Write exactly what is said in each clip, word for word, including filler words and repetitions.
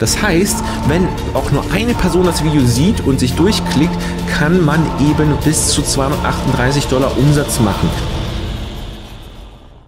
Das heißt, wenn auch nur eine Person das Video sieht und sich durchklickt, kann man eben bis zu zweihundertachtunddreißig Dollar Umsatz machen.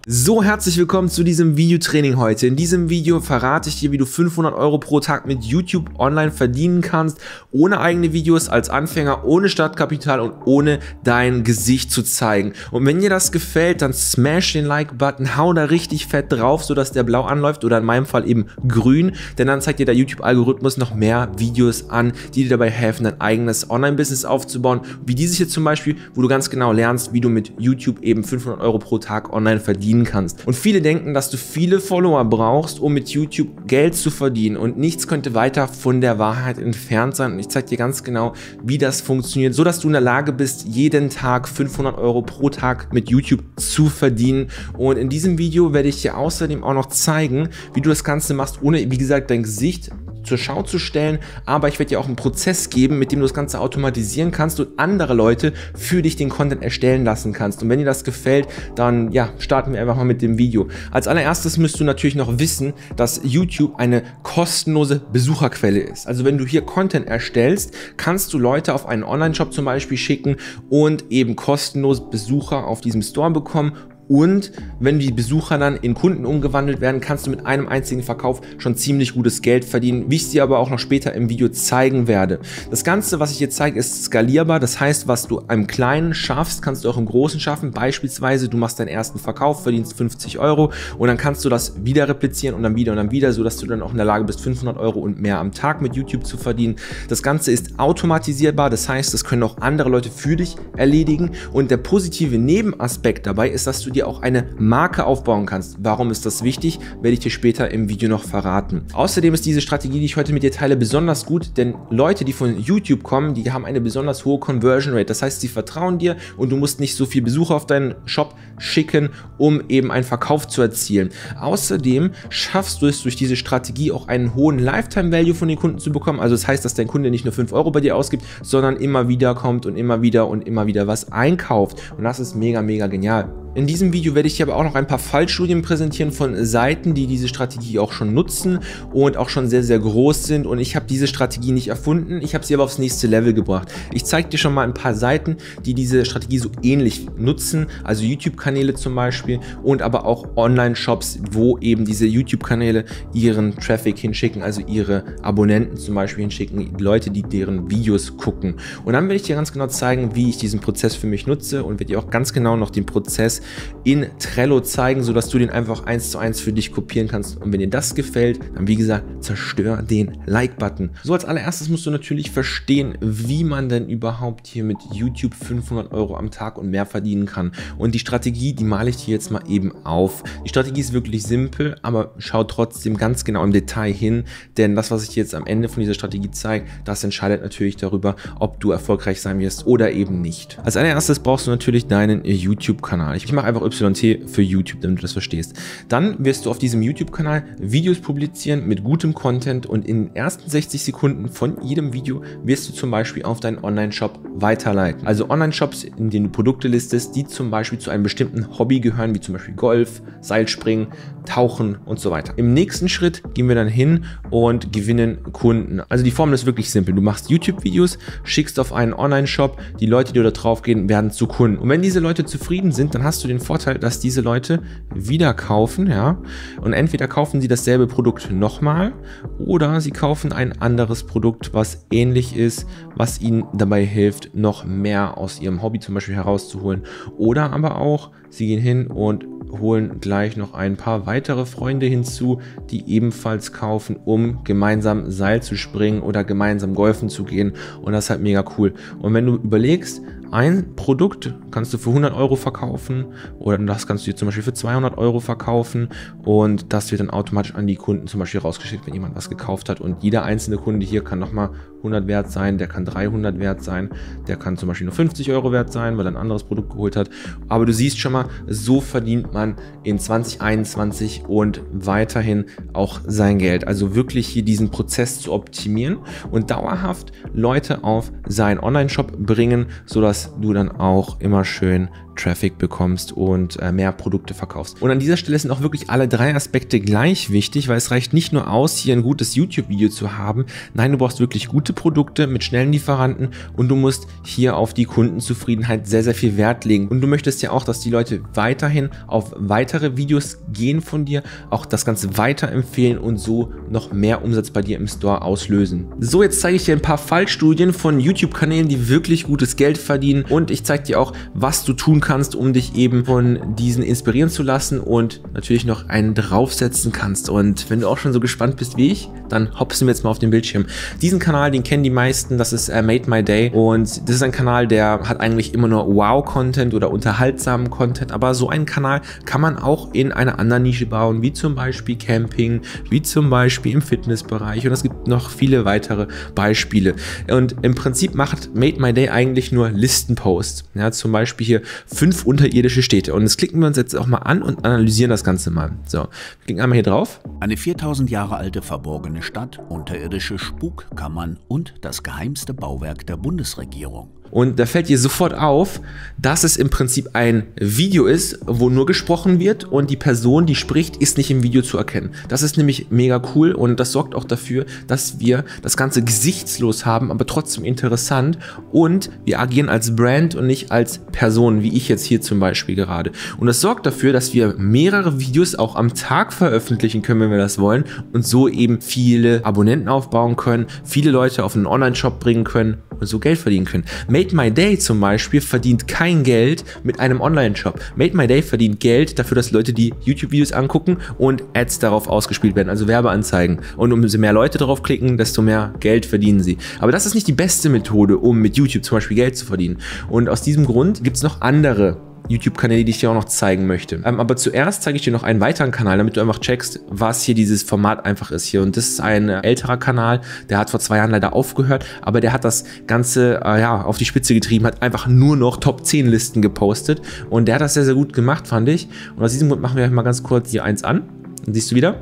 So, herzlich willkommen zu diesem Videotraining heute. In diesem Video verrate ich dir, wie du fünfhundert Euro pro Tag mit YouTube online verdienen kannst, ohne eigene Videos, als Anfänger, ohne Startkapital und ohne dein Gesicht zu zeigen. Und wenn dir das gefällt, dann smash den Like-Button, hau da richtig fett drauf, sodass der blau anläuft oder in meinem Fall eben grün, denn dann zeigt dir der YouTube-Algorithmus noch mehr Videos an, die dir dabei helfen, dein eigenes Online-Business aufzubauen, wie dieses hier zum Beispiel, wo du ganz genau lernst, wie du mit YouTube eben fünfhundert Euro pro Tag online verdienst kannst. Und viele denken, dass du viele Follower brauchst, um mit YouTube Geld zu verdienen, und nichts könnte weiter von der Wahrheit entfernt sein, und ich zeige dir ganz genau, wie das funktioniert, so dass du in der Lage bist, jeden Tag fünfhundert Euro pro Tag mit YouTube zu verdienen. Und in diesem Video werde ich dir außerdem auch noch zeigen, wie du das Ganze machst, ohne, wie gesagt, dein Gesicht zur Schau zu stellen, aber ich werde dir auch einen Prozess geben, mit dem du das Ganze automatisieren kannst und andere Leute für dich den Content erstellen lassen kannst. Und wenn dir das gefällt, dann ja, starten wir einfach mal mit dem Video. Als allererstes müsst du natürlich noch wissen, dass YouTube eine kostenlose Besucherquelle ist. Also wenn du hier Content erstellst, kannst du Leute auf einen Online-Shop zum Beispiel schicken und eben kostenlos Besucher auf diesem Store bekommen. Und wenn die Besucher dann in Kunden umgewandelt werden, kannst du mit einem einzigen Verkauf schon ziemlich gutes Geld verdienen, wie ich es dir aber auch noch später im Video zeigen werde. Das Ganze, was ich dir zeige, ist skalierbar. Das heißt, was du im Kleinen schaffst, kannst du auch im Großen schaffen. Beispielsweise, du machst deinen ersten Verkauf, verdienst fünfzig Euro und dann kannst du das wieder replizieren und dann wieder und dann wieder, sodass du dann auch in der Lage bist, fünfhundert Euro und mehr am Tag mit YouTube zu verdienen. Das Ganze ist automatisierbar. Das heißt, das können auch andere Leute für dich erledigen. Und der positive Nebenaspekt dabei ist, dass du dir auch eine Marke aufbauen kannst. Warum ist das wichtig, werde ich dir später im Video noch verraten. Außerdem ist diese Strategie, die ich heute mit dir teile, besonders gut, denn Leute, die von YouTube kommen, die haben eine besonders hohe Conversion Rate. Das heißt, sie vertrauen dir und du musst nicht so viel Besucher auf deinen Shop schicken, um eben einen Verkauf zu erzielen. Außerdem schaffst du es durch diese Strategie auch einen hohen Lifetime Value von den Kunden zu bekommen. Also das heißt, dass dein Kunde nicht nur fünf Euro bei dir ausgibt, sondern immer wieder kommt und immer wieder und immer wieder was einkauft. Und das ist mega, mega genial. In diesem Video werde ich dir aber auch noch ein paar Fallstudien präsentieren von Seiten, die diese Strategie auch schon nutzen und auch schon sehr, sehr groß sind. Und ich habe diese Strategie nicht erfunden, ich habe sie aber aufs nächste Level gebracht. Ich zeige dir schon mal ein paar Seiten, die diese Strategie so ähnlich nutzen, also YouTube-Kanäle zum Beispiel und aber auch Online-Shops, wo eben diese YouTube-Kanäle ihren Traffic hinschicken, also ihre Abonnenten zum Beispiel hinschicken, die Leute, die deren Videos gucken. Und dann werde ich dir ganz genau zeigen, wie ich diesen Prozess für mich nutze und werde dir auch ganz genau noch den Prozess in Trello zeigen, sodass du den einfach eins zu eins für dich kopieren kannst. Und wenn dir das gefällt, dann wie gesagt, zerstör den Like-Button. So, als allererstes musst du natürlich verstehen, wie man denn überhaupt hier mit YouTube fünfhundert Euro am Tag und mehr verdienen kann. Und die Strategie, die male ich dir jetzt mal eben auf. Die Strategie ist wirklich simpel, aber schau trotzdem ganz genau im Detail hin, denn das, was ich dir jetzt am Ende von dieser Strategie zeige, das entscheidet natürlich darüber, ob du erfolgreich sein wirst oder eben nicht. Als allererstes brauchst du natürlich deinen YouTube-Kanal. Ich mach einfach Y T für YouTube, damit du das verstehst. Dann wirst du auf diesem YouTube-Kanal Videos publizieren mit gutem Content und in den ersten sechzig Sekunden von jedem Video wirst du zum Beispiel auf deinen Online-Shop weiterleiten. Also Online-Shops, in denen du Produkte listest, die zum Beispiel zu einem bestimmten Hobby gehören, wie zum Beispiel Golf, Seilspringen, Tauchen und so weiter. Im nächsten Schritt gehen wir dann hin und gewinnen Kunden. Also die Formel ist wirklich simpel. Du machst YouTube-Videos, schickst auf einen Online-Shop, die Leute, die da drauf gehen, werden zu Kunden. Und wenn diese Leute zufrieden sind, dann hast du den Vorteil, dass diese Leute wieder kaufen, ja, und entweder kaufen sie dasselbe Produkt nochmal oder sie kaufen ein anderes Produkt, was ähnlich ist, was ihnen dabei hilft, noch mehr aus ihrem Hobby zum Beispiel herauszuholen, oder aber auch sie gehen hin und holen gleich noch ein paar weitere Freunde hinzu, die ebenfalls kaufen, um gemeinsam Seil zu springen oder gemeinsam golfen zu gehen, und das ist halt mega cool. Und wenn du überlegst, ein Produkt kannst du für hundert Euro verkaufen oder das kannst du dir zum Beispiel für zweihundert Euro verkaufen, und das wird dann automatisch an die Kunden zum Beispiel rausgeschickt, wenn jemand was gekauft hat, und jeder einzelne Kunde hier kann nochmal hundert wert sein, der kann dreihundert wert sein, der kann zum Beispiel nur fünfzig Euro wert sein, weil er ein anderes Produkt geholt hat. Aber du siehst schon mal, so verdient man in zweitausendeinundzwanzig und weiterhin auch sein Geld. Also wirklich hier diesen Prozess zu optimieren und dauerhaft Leute auf seinen Online-Shop bringen, sodass du dann auch immer schön Traffic bekommst und äh, mehr Produkte verkaufst. Und an dieser Stelle sind auch wirklich alle drei Aspekte gleich wichtig, weil es reicht nicht nur aus, hier ein gutes YouTube-Video zu haben. Nein, du brauchst wirklich gute Produkte mit schnellen Lieferanten und du musst hier auf die Kundenzufriedenheit sehr, sehr viel Wert legen. Und du möchtest ja auch, dass die Leute weiterhin auf weitere Videos gehen von dir, auch das Ganze weiterempfehlen und so noch mehr Umsatz bei dir im Store auslösen. So, jetzt zeige ich dir ein paar Fallstudien von YouTube-Kanälen, die wirklich gutes Geld verdienen, und ich zeige dir auch, was du tun kannst, um dich eben von diesen inspirieren zu lassen und natürlich noch einen draufsetzen kannst. Und wenn du auch schon so gespannt bist wie ich, dann hopsen wir jetzt mal auf den Bildschirm. Diesen Kanal, den kennen die meisten, das ist äh, Made My Day, und das ist ein Kanal, der hat eigentlich immer nur Wow-Content oder unterhaltsamen Content, aber so einen Kanal kann man auch in einer anderen Nische bauen, wie zum Beispiel Camping, wie zum Beispiel im Fitnessbereich, und es gibt noch viele weitere Beispiele. Und im Prinzip macht Made My Day eigentlich nur Listenposts, ja, zum Beispiel hier fünf unterirdische Städte, und das klicken wir uns jetzt auch mal an und analysieren das Ganze mal. So, wir klicken einmal hier drauf. Eine viertausend Jahre alte verborgene Stadt, unterirdische Spukkammern und das geheimste Bauwerk der Bundesregierung. Und da fällt dir sofort auf, dass es im Prinzip ein Video ist, wo nur gesprochen wird, und die Person, die spricht, ist nicht im Video zu erkennen. Das ist nämlich mega cool, und das sorgt auch dafür, dass wir das Ganze gesichtslos haben, aber trotzdem interessant, und wir agieren als Brand und nicht als Person, wie ich jetzt hier zum Beispiel gerade. Und das sorgt dafür, dass wir mehrere Videos auch am Tag veröffentlichen können, wenn wir das wollen, und so eben viele Abonnenten aufbauen können, viele Leute auf einen Online-Shop bringen können und so Geld verdienen können. Made My Day zum Beispiel verdient kein Geld mit einem Online-Shop. Made My Day verdient Geld dafür, dass Leute die YouTube-Videos angucken und Ads darauf ausgespielt werden, also Werbeanzeigen. Und umso mehr Leute darauf klicken, desto mehr Geld verdienen sie. Aber das ist nicht die beste Methode, um mit YouTube zum Beispiel Geld zu verdienen. Und aus diesem Grund gibt es noch andere YouTube-Kanäle, die ich dir auch noch zeigen möchte. Ähm, aber zuerst zeige ich dir noch einen weiteren Kanal, damit du einfach checkst, was hier dieses Format einfach ist hier. Und das ist ein älterer Kanal, der hat vor zwei Jahren leider aufgehört, aber der hat das Ganze äh, ja, auf die Spitze getrieben, hat einfach nur noch Top zehn Listen gepostet, und der hat das sehr, sehr gut gemacht, fand ich. Und aus diesem Grund machen wir mal ganz kurz hier eins an. Dann siehst du wieder.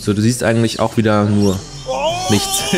So, du siehst eigentlich auch wieder nur nichts.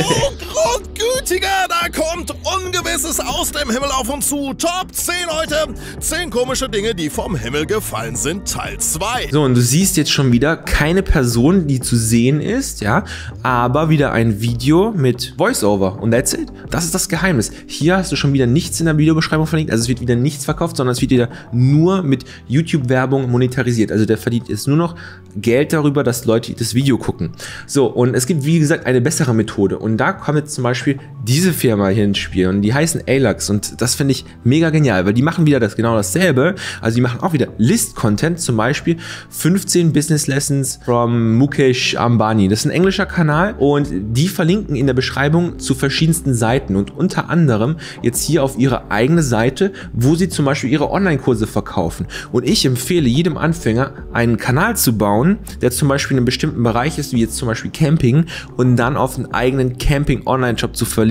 Da kommt Ungewisses aus dem Himmel auf uns zu. Top zehn heute. zehn komische Dinge, die vom Himmel gefallen sind, Teil zwei. So, und du siehst jetzt schon wieder keine Person, die zu sehen ist, ja, aber wieder ein Video mit Voiceover. Und that's it. Das ist das Geheimnis. Hier hast du schon wieder nichts in der Videobeschreibung verlinkt. Also es wird wieder nichts verkauft, sondern es wird wieder nur mit YouTube-Werbung monetarisiert. Also der verdient jetzt nur noch Geld darüber, dass Leute das Video gucken. So, und es gibt, wie gesagt, eine bessere Methode. Und da kommt jetzt zum Beispiel diese Firma hier ins Spiel, und die heißen Alux, und das finde ich mega genial, weil die machen wieder das genau dasselbe. Also die machen auch wieder List-Content, zum Beispiel fünfzehn Business Lessons from Mukesh Ambani. Das ist ein englischer Kanal, und die verlinken in der Beschreibung zu verschiedensten Seiten, und unter anderem jetzt hier auf ihre eigene Seite, wo sie zum Beispiel ihre Online-Kurse verkaufen. Und ich empfehle jedem Anfänger, einen Kanal zu bauen, der zum Beispiel in einem bestimmten Bereich ist, wie jetzt zum Beispiel Camping, und dann auf einen eigenen Camping-Online-Shop zu verlinken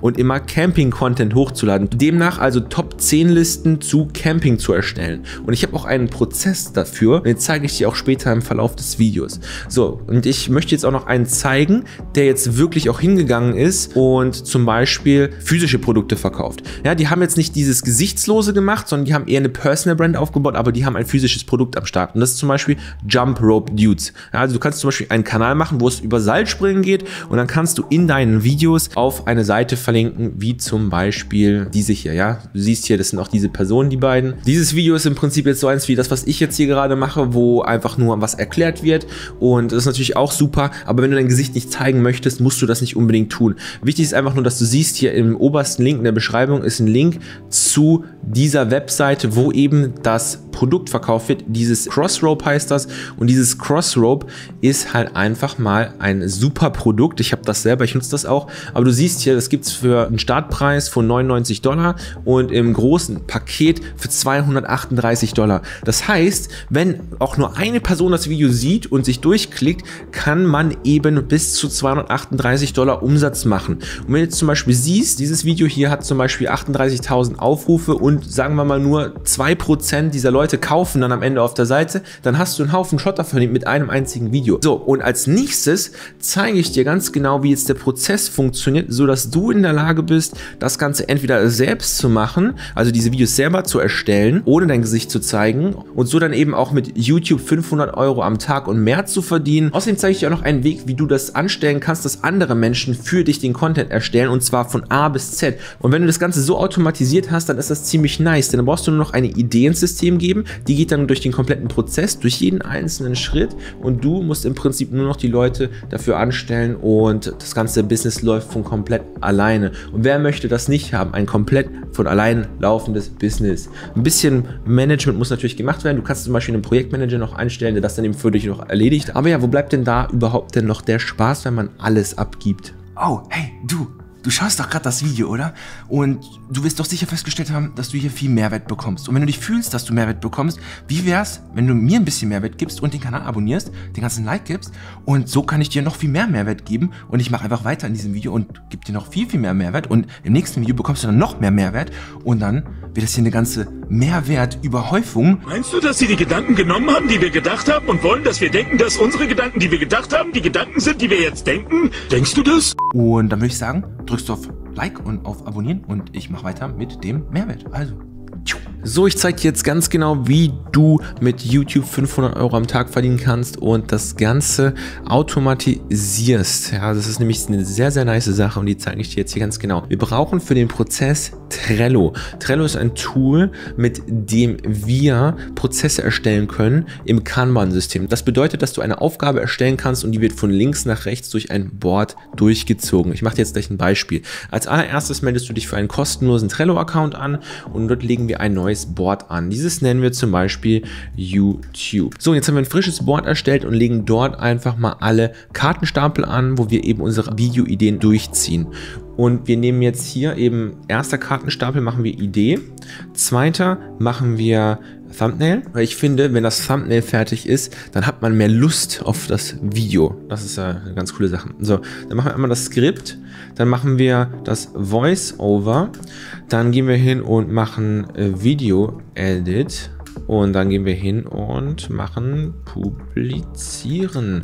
und immer Camping-Content hochzuladen. Demnach also Top zehn Listen zu Camping zu erstellen. Und ich habe auch einen Prozess dafür, den zeige ich dir auch später im Verlauf des Videos. So, und ich möchte jetzt auch noch einen zeigen, der jetzt wirklich auch hingegangen ist und zum Beispiel physische Produkte verkauft. Ja, die haben jetzt nicht dieses Gesichtslose gemacht, sondern die haben eher eine Personal Brand aufgebaut, aber die haben ein physisches Produkt am Start. Und das ist zum Beispiel Jump Rope Dudes. Ja, also du kannst zum Beispiel einen Kanal machen, wo es über Seilspringen geht, und dann kannst du in deinen Videos auf eine Seite verlinken, wie zum Beispiel diese hier, ja. Du siehst hier, das sind auch diese Personen, die beiden. Dieses Video ist im Prinzip jetzt so eins wie das, was ich jetzt hier gerade mache, wo einfach nur was erklärt wird, und das ist natürlich auch super, aber wenn du dein Gesicht nicht zeigen möchtest, musst du das nicht unbedingt tun. Wichtig ist einfach nur, dass du siehst, hier im obersten Link in der Beschreibung ist ein Link zu dieser Webseite, wo eben das Produkt verkauft wird. Dieses Crossrope heißt das, und dieses Crossrope ist halt einfach mal ein super Produkt. Ich habe das selber, ich nutze das auch, aber du siehst hier, das gibt es für einen Startpreis von neunundneunzig Dollar und im großen Paket für zweihundertachtunddreißig Dollar. Das heißt, wenn auch nur eine Person das Video sieht und sich durchklickt, kann man eben bis zu zweihundertachtunddreißig Dollar Umsatz machen. Und wenn du jetzt zum Beispiel siehst, dieses Video hier hat zum Beispiel achtunddreißigtausend Aufrufe und sagen wir mal nur zwei Prozent dieser Leute Leute kaufen dann am Ende auf der Seite, dann hast du einen Haufen Schotter verdient mit einem einzigen Video. So, und als nächstes zeige ich dir ganz genau, wie jetzt der Prozess funktioniert, sodass du in der Lage bist, das Ganze entweder selbst zu machen, also diese Videos selber zu erstellen, ohne dein Gesicht zu zeigen und so dann eben auch mit YouTube fünfhundert Euro am Tag und mehr zu verdienen. Außerdem zeige ich dir auch noch einen Weg, wie du das anstellen kannst, dass andere Menschen für dich den Content erstellen, und zwar von A bis Z. Und wenn du das Ganze so automatisiert hast, dann ist das ziemlich nice, denn dann brauchst du nur noch eine Idee ins System geben, die geht dann durch den kompletten Prozess, durch jeden einzelnen Schritt, und du musst im Prinzip nur noch die Leute dafür anstellen und das ganze Business läuft von komplett alleine. Und wer möchte das nicht haben? Ein komplett von allein laufendes Business. Ein bisschen Management muss natürlich gemacht werden. Du kannst zum Beispiel einen Projektmanager noch einstellen, der das dann eben für dich noch erledigt. Aber ja, wo bleibt denn da überhaupt denn noch der Spaß, wenn man alles abgibt? Oh, hey, du! Du schaust doch gerade das Video, oder? Und du wirst doch sicher festgestellt haben, dass du hier viel Mehrwert bekommst. Und wenn du dich fühlst, dass du Mehrwert bekommst, wie wär's, wenn du mir ein bisschen Mehrwert gibst und den Kanal abonnierst, den ganzen Like gibst, und so kann ich dir noch viel mehr Mehrwert geben, und ich mache einfach weiter in diesem Video und gebe dir noch viel, viel mehr Mehrwert, und im nächsten Video bekommst du dann noch mehr Mehrwert, und dann wird das hier eine ganze Mehrwertüberhäufung. Meinst du, dass sie die Gedanken genommen haben, die wir gedacht haben, und wollen, dass wir denken, dass unsere Gedanken, die wir gedacht haben, die Gedanken sind, die wir jetzt denken? Denkst du das? Und dann würde ich sagen, drückst du auf Like und auf Abonnieren, und ich mache weiter mit dem Mehrwert. Also. So, ich zeige dir jetzt ganz genau, wie du mit YouTube fünfhundert Euro am Tag verdienen kannst und das Ganze automatisierst. Ja, das ist nämlich eine sehr, sehr nice Sache, und die zeige ich dir jetzt hier ganz genau. Wir brauchen für den Prozess Trello. Trello ist ein Tool, mit dem wir Prozesse erstellen können im Kanban-System. Das bedeutet, dass du eine Aufgabe erstellen kannst, und die wird von links nach rechts durch ein Board durchgezogen. Ich mache dir jetzt gleich ein Beispiel. Als allererstes meldest du dich für einen kostenlosen Trello-Account an, und dort legen wir ein neues Board an. Dieses nennen wir zum Beispiel YouTube. So, jetzt haben wir ein frisches Board erstellt und legen dort einfach mal alle Kartenstapel an, wo wir eben unsere Videoideen durchziehen. Und wir nehmen jetzt hier eben, erster Kartenstapel machen wir Idee, zweiter machen wir Thumbnail, weil ich finde, wenn das Thumbnail fertig ist, dann hat man mehr Lust auf das Video. Das ist ja eine ganz coole Sache. So, dann machen wir einmal das Skript, dann machen wir das Voice-Over, dann gehen wir hin und machen Video-Edit. Und dann gehen wir hin und machen Publizieren.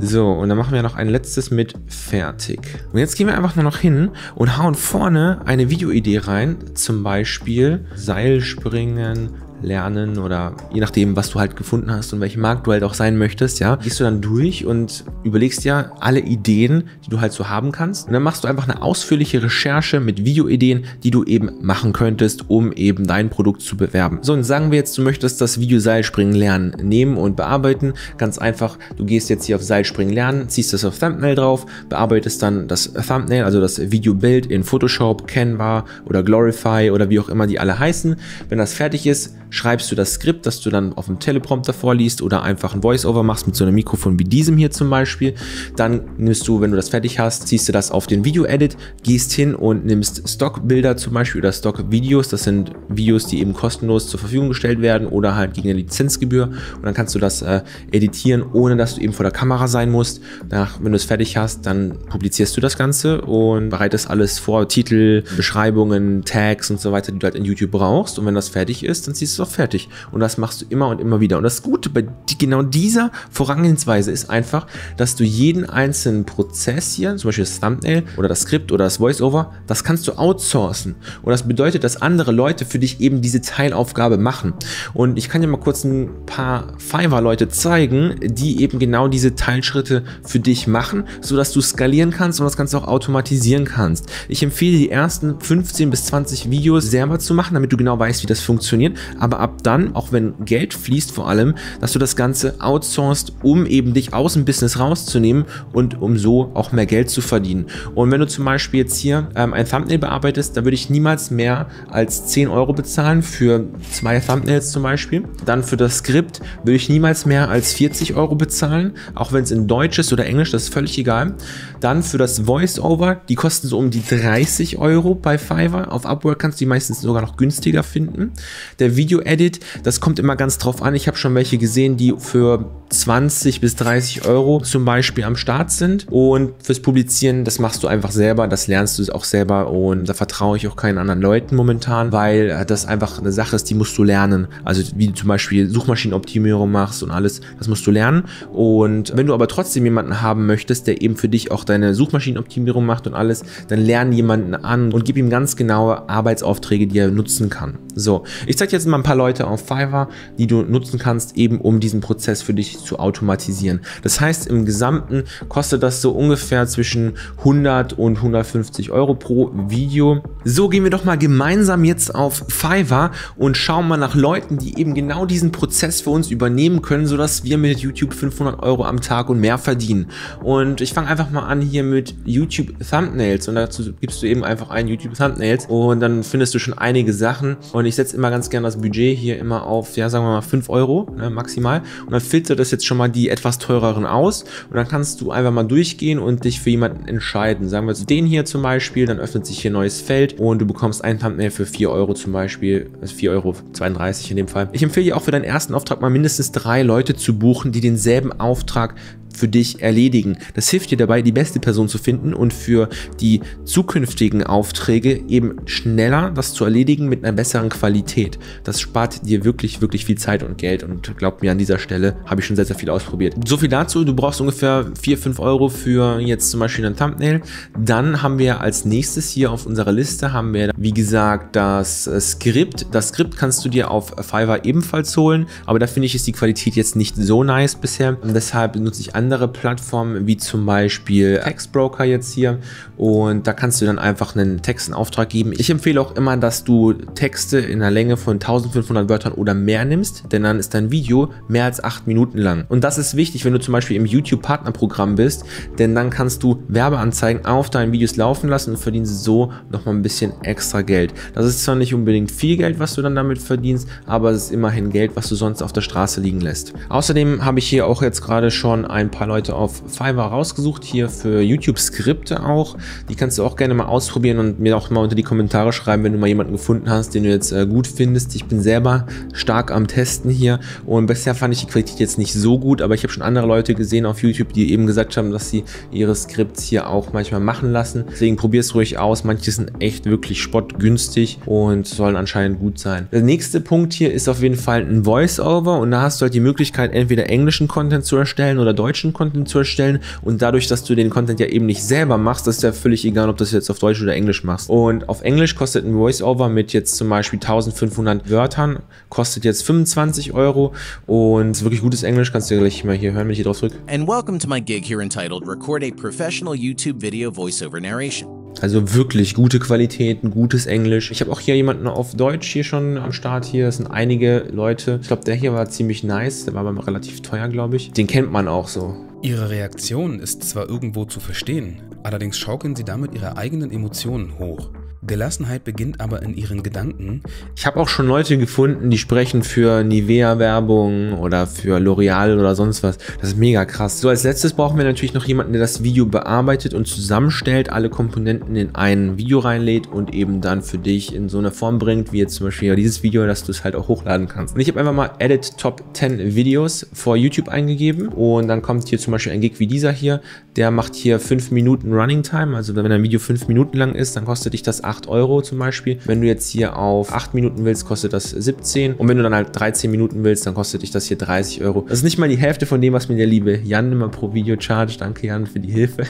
So, und dann machen wir noch ein letztes mit Fertig. Und jetzt gehen wir einfach nur noch hin und hauen vorne eine Videoidee rein. Zum Beispiel Seilspringen, Lernen oder je nachdem, was du halt gefunden hast und welchen Markt du halt auch sein möchtest, ja. Gehst du dann durch und überlegst dir alle Ideen, die du halt so haben kannst. Und dann machst du einfach eine ausführliche Recherche mit Videoideen, die du eben machen könntest, um eben dein Produkt zu bewerben. So, und sagen wir jetzt, du möchtest das Video Seilspringen lernen nehmen und bearbeiten. Ganz einfach, du gehst jetzt hier auf Seilspringen lernen, ziehst das auf Thumbnail drauf, bearbeitest dann das Thumbnail, also das Videobild in Photoshop, Canva oder Glorify oder wie auch immer die alle heißen. Wenn das fertig ist, schreibst du das Skript, das du dann auf dem Teleprompter vorliest oder einfach ein Voice-Over machst mit so einem Mikrofon wie diesem hier zum Beispiel. Dann nimmst du, wenn du das fertig hast, ziehst du das auf den Video-Edit, gehst hin und nimmst Stockbilder zum Beispiel oder Stock-Videos. Das sind Videos, die eben kostenlos zur Verfügung gestellt werden oder halt gegen eine Lizenzgebühr. Und dann kannst du das äh, editieren, ohne dass du eben vor der Kamera sein musst. Danach, wenn du es fertig hast, dann publizierst du das Ganze und bereitest alles vor, Titel, Beschreibungen, Tags und so weiter, die du halt in YouTube brauchst. Und wenn das fertig ist, dann ziehst du auch fertig, und das machst du immer und immer wieder. Und das Gute bei genau dieser Vorangehensweise ist einfach, dass du jeden einzelnen Prozess hier, zum Beispiel das Thumbnail oder das Skript oder das Voiceover, das kannst du outsourcen, und das bedeutet, dass andere Leute für dich eben diese Teilaufgabe machen. Und ich kann dir mal kurz ein paar Fiverr-Leute zeigen, die eben genau diese Teilschritte für dich machen, sodass du skalieren kannst und das Ganze auch automatisieren kannst. Ich empfehle, die ersten fünfzehn bis zwanzig Videos selber zu machen, damit du genau weißt, wie das funktioniert. Aber ab dann, auch wenn Geld fließt vor allem, dass du das Ganze outsourcest, um eben dich aus dem Business rauszunehmen und um so auch mehr Geld zu verdienen. Und wenn du zum Beispiel jetzt hier ähm, ein Thumbnail bearbeitest, dann würde ich niemals mehr als zehn Euro bezahlen für zwei Thumbnails zum Beispiel. Dann für das Skript würde ich niemals mehr als vierzig Euro bezahlen, auch wenn es in Deutsch ist oder Englisch, das ist völlig egal. Dann für das Voice-Over, die kosten so um die dreißig Euro bei Fiverr. Auf Upwork kannst du die meistens sogar noch günstiger finden. Der Video Video-Edit. Das kommt immer ganz drauf an. Ich habe schon welche gesehen, die für zwanzig bis dreißig Euro zum Beispiel am Start sind. Und fürs Publizieren, das machst du einfach selber. Das lernst du auch selber. Und da vertraue ich auch keinen anderen Leuten momentan, weil das einfach eine Sache ist, die musst du lernen. Also wie du zum Beispiel Suchmaschinenoptimierung machst und alles, das musst du lernen. Und wenn du aber trotzdem jemanden haben möchtest, der eben für dich auch deine Suchmaschinenoptimierung macht und alles, dann lern jemanden an und gib ihm ganz genaue Arbeitsaufträge, die er nutzen kann. So, ich zeige jetzt mal ein paar Leute auf Fiverr, die du nutzen kannst, eben um diesen Prozess für dich zu automatisieren. Das heißt, im Gesamten kostet das so ungefähr zwischen hundert und hundertfünfzig Euro pro Video. So, gehen wir doch mal gemeinsam jetzt auf Fiverr und schauen mal nach Leuten, die eben genau diesen Prozess für uns übernehmen können, sodass wir mit YouTube fünfhundert Euro am Tag und mehr verdienen. Und ich fange einfach mal an hier mit YouTube Thumbnails und dazu gibst du eben einfach ein YouTube Thumbnails und dann findest du schon einige Sachen. Und ich setze immer ganz gerne das Budget hier immer auf, ja, sagen wir mal fünf Euro, ne, maximal. Und dann filtert das jetzt schon mal die etwas teureren aus. Und dann kannst du einfach mal durchgehen und dich für jemanden entscheiden. Sagen wir jetzt den hier zum Beispiel, dann öffnet sich hier ein neues Feld und du bekommst ein Thumbnail für vier Euro zum Beispiel, also vier Euro zweiunddreißig in dem Fall. Ich empfehle dir auch für deinen ersten Auftrag mal mindestens drei Leute zu buchen, die denselben Auftrag für dich erledigen. Das hilft dir dabei, die beste Person zu finden und für die zukünftigen Aufträge eben schneller das zu erledigen mit einer besseren Qualität. Das spart dir wirklich, wirklich viel Zeit und Geld und glaub mir, an dieser Stelle habe ich schon sehr, sehr viel ausprobiert. So viel dazu. Du brauchst ungefähr vier, fünf Euro für jetzt zum Beispiel ein Thumbnail. Dann haben wir als nächstes hier auf unserer Liste haben wir, wie gesagt, das Skript. Das Skript kannst du dir auf Fiverr ebenfalls holen, aber da finde ich, ist die Qualität jetzt nicht so nice bisher. Und deshalb nutze ich andere andere Plattformen, wie zum Beispiel Textbroker jetzt hier, und da kannst du dann einfach einen Text in Auftrag geben. Ich empfehle auch immer, dass du Texte in der Länge von eintausendfünfhundert Wörtern oder mehr nimmst, denn dann ist dein Video mehr als acht Minuten lang. Und das ist wichtig, wenn du zum Beispiel im YouTube-Partnerprogramm bist, denn dann kannst du Werbeanzeigen auf deinen Videos laufen lassen und verdienst so nochmal ein bisschen extra Geld. Das ist zwar nicht unbedingt viel Geld, was du dann damit verdienst, aber es ist immerhin Geld, was du sonst auf der Straße liegen lässt. Außerdem habe ich hier auch jetzt gerade schon ein paar paar Leute auf Fiverr rausgesucht, hier für YouTube-Skripte auch. Die kannst du auch gerne mal ausprobieren und mir auch mal unter die Kommentare schreiben, wenn du mal jemanden gefunden hast, den du jetzt äh, gut findest. Ich bin selber stark am Testen hier und bisher fand ich die Qualität jetzt nicht so gut, aber ich habe schon andere Leute gesehen auf YouTube, die eben gesagt haben, dass sie ihre Skripts hier auch manchmal machen lassen. Deswegen probier es ruhig aus. Manche sind echt wirklich spottgünstig und sollen anscheinend gut sein. Der nächste Punkt hier ist auf jeden Fall ein Voice-Over und da hast du halt die Möglichkeit, entweder englischen Content zu erstellen oder deutschen Content zu erstellen, und dadurch, dass du den Content ja eben nicht selber machst, das ist ja völlig egal, ob du das jetzt auf Deutsch oder Englisch machst. Und auf Englisch kostet ein Voiceover mit jetzt zum Beispiel eintausendfünfhundert Wörtern, kostet jetzt fünfundzwanzig Euro und wirklich gutes Englisch kannst du gleich mal hier hören, wenn ich hier drauf drücke. And welcome to my gig here entitled Record a Professional YouTube Video Voiceover Narration. Also wirklich gute Qualität, ein gutes Englisch. Ich habe auch hier jemanden auf Deutsch hier schon am Start hier. Das sind einige Leute. Ich glaube, der hier war ziemlich nice. Der war aber relativ teuer, glaube ich. Den kennt man auch so. Ihre Reaktion ist zwar irgendwo zu verstehen, allerdings schaukeln sie damit ihre eigenen Emotionen hoch. Gelassenheit beginnt aber in ihren Gedanken. Ich habe auch schon Leute gefunden, die sprechen für Nivea-Werbung oder für L'Oreal oder sonst was. Das ist mega krass. So, als letztes brauchen wir natürlich noch jemanden, der das Video bearbeitet und zusammenstellt, alle Komponenten in ein Video reinlädt und eben dann für dich in so eine Form bringt, wie jetzt zum Beispiel dieses Video, dass du es halt auch hochladen kannst. Und ich habe einfach mal Edit Top zehn Videos vor YouTube eingegeben und dann kommt hier zum Beispiel ein Gig wie dieser hier. Der macht hier fünf Minuten Running Time. Also wenn ein Video fünf Minuten lang ist, dann kostet dich das acht Euro zum Beispiel. Wenn du jetzt hier auf acht Minuten willst, kostet das siebzehn. Und wenn du dann halt dreizehn Minuten willst, dann kostet dich das hier dreißig Euro. Das ist nicht mal die Hälfte von dem, was mir der liebe Jan immer pro Video chargt. Danke Jan für die Hilfe.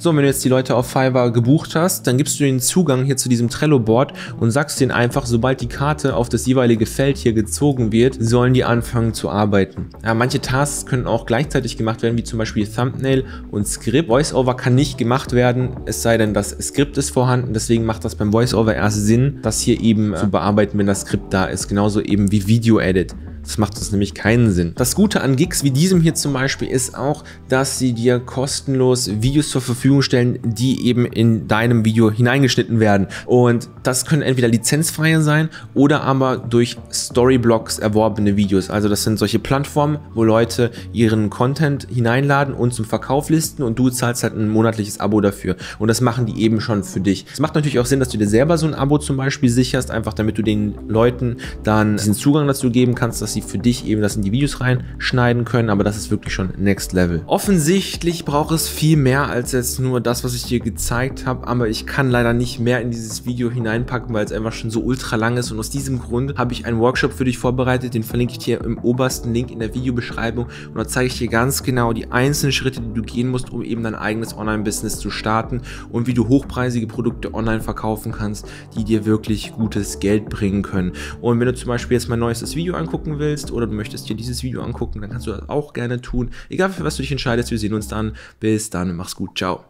So, wenn du jetzt die Leute auf Fiverr gebucht hast, dann gibst du den Zugang hier zu diesem Trello-Board und sagst denen einfach, sobald die Karte auf das jeweilige Feld hier gezogen wird, sollen die anfangen zu arbeiten. Ja, manche Tasks können auch gleichzeitig gemacht werden, wie zum Beispiel Thumbnail und Skript. Voiceover kann nicht gemacht werden, es sei denn, das Skript ist vorhanden. Deswegen macht das beim Voiceover erst Sinn, das hier eben zu bearbeiten, wenn das Skript da ist. Genauso eben wie Video-Edit. Das macht uns nämlich keinen Sinn. Das Gute an Gigs wie diesem hier zum Beispiel ist auch, dass sie dir kostenlos Videos zur Verfügung stellen, die eben in deinem Video hineingeschnitten werden. Und das können entweder lizenzfreie sein oder aber durch Storyblocks erworbene Videos. Also das sind solche Plattformen, wo Leute ihren Content hineinladen und zum Verkauf listen und du zahlst halt ein monatliches Abo dafür. Und das machen die eben schon für dich. Es macht natürlich auch Sinn, dass du dir selber so ein Abo zum Beispiel sicherst, einfach damit du den Leuten dann diesen Zugang dazu geben kannst, dass sie für dich eben das in die Videos reinschneiden können. Aber das ist wirklich schon Next Level. Offensichtlich braucht es viel mehr als jetzt nur das, was ich dir gezeigt habe, aber ich kann leider nicht mehr in dieses Video hineinpacken, weil es einfach schon so ultra lang ist, und aus diesem Grund habe ich einen Workshop für dich vorbereitet, den verlinke ich dir im obersten Link in der Videobeschreibung, und da zeige ich dir ganz genau die einzelnen Schritte, die du gehen musst, um eben dein eigenes Online-Business zu starten und wie du hochpreisige Produkte online verkaufen kannst, die dir wirklich gutes Geld bringen können. Und wenn du zum Beispiel jetzt mein neuestes Video angucken willst oder du möchtest dir dieses Video angucken, dann kannst du das auch gerne tun. Egal für was du dich entscheidest, wir sehen uns dann. Bis dann, mach's gut, ciao.